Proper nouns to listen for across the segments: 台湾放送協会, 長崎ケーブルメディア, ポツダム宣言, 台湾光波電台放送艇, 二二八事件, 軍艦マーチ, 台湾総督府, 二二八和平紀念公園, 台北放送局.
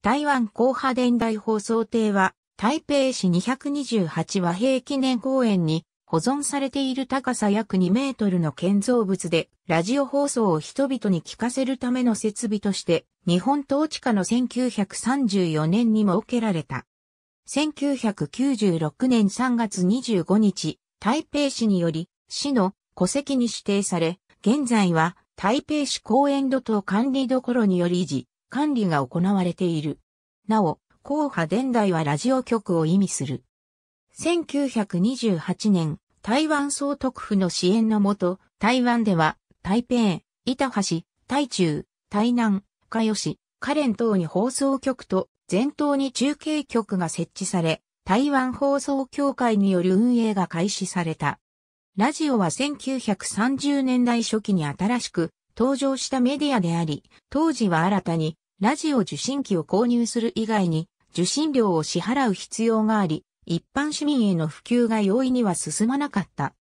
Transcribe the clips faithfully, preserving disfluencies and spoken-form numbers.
台湾光波電台放送艇は、台北市にひゃくにじゅうはち和平記念公園に保存されている高さ約にメートルの建造物で、ラジオ放送を人々に聞かせるための設備として、日本統治下のせんきゅうひゃくさんじゅうよねんに設けられた。せんきゅうひゃくきゅうじゅうろくねんさんがつにじゅうごにち、台北市により、市の古跡に指定され、現在は台北市公園土塔管理処により維持、管理が行われている。なお、光波電台はラジオ局を意味する。せんきゅうひゃくにじゅうはちねん、台湾総督府の支援のもと、台湾では、台北、板橋、台中、台南、嘉義、花蓮等に放送局と、全島に中継局が設置され、台湾放送協会による運営が開始された。ラジオはせんきゅうひゃくさんじゅうねんだい初期に新しく登場したメディアであり、当時は新たにラジオ受信機を購入する以外に受信料を支払う必要があり、一般市民への普及が容易には進まなかった。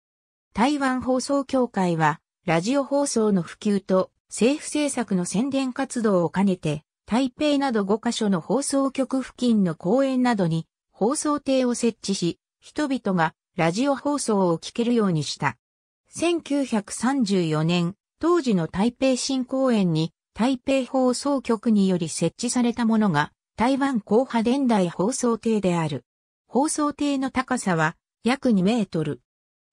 台湾放送協会は、ラジオ放送の普及と政府政策の宣伝活動を兼ねて、台北などごかしょの放送局付近の公園などに放送艇を設置し、人々がラジオ放送を聞けるようにした。せんきゅうひゃくさんじゅうよねん、当時の台北新公園に台北放送局により設置されたものが台湾光波電台放送艇である。放送艇の高さは約にメートル。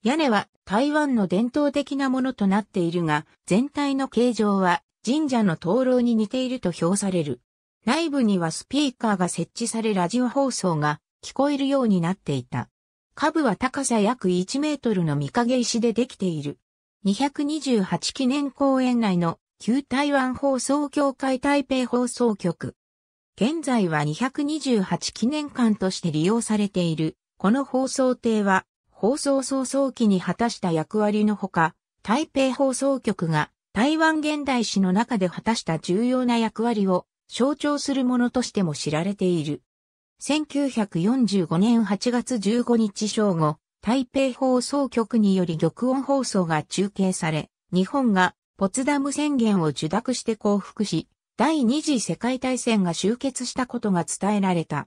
屋根は台湾の伝統的なものとなっているが、全体の形状は神社の灯籠に似ていると評される。内部にはスピーカーが設置されラジオ放送が聞こえるようになっていた。下部は高さ約いちメートルの御影石でできている。にひゃくにじゅうはち記念公園内の旧台湾放送協会台北放送局。現在はにひゃくにじゅうはち記念館として利用されている。この放送艇は放送創造期に果たした役割のほか、台北放送局が台湾現代史の中で果たした重要な役割を象徴するものとしても知られている。せんきゅうひゃくよんじゅうごねんはちがつじゅうごにち正午、台北放送局により玉音放送が中継され、日本がポツダム宣言を受諾して降伏し、第二次世界大戦が終結したことが伝えられた。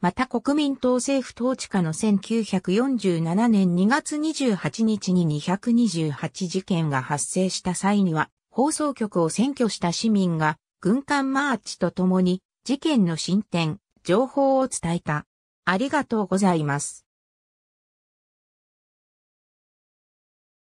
また国民党政府統治下のせんきゅうひゃくよんじゅうななねんにがつにじゅうはちにちににひゃくにじゅうはちじけんが発生した際には、放送局を占拠した市民が軍艦マーチとともに事件の進展、情報を伝えた。ありがとうございます。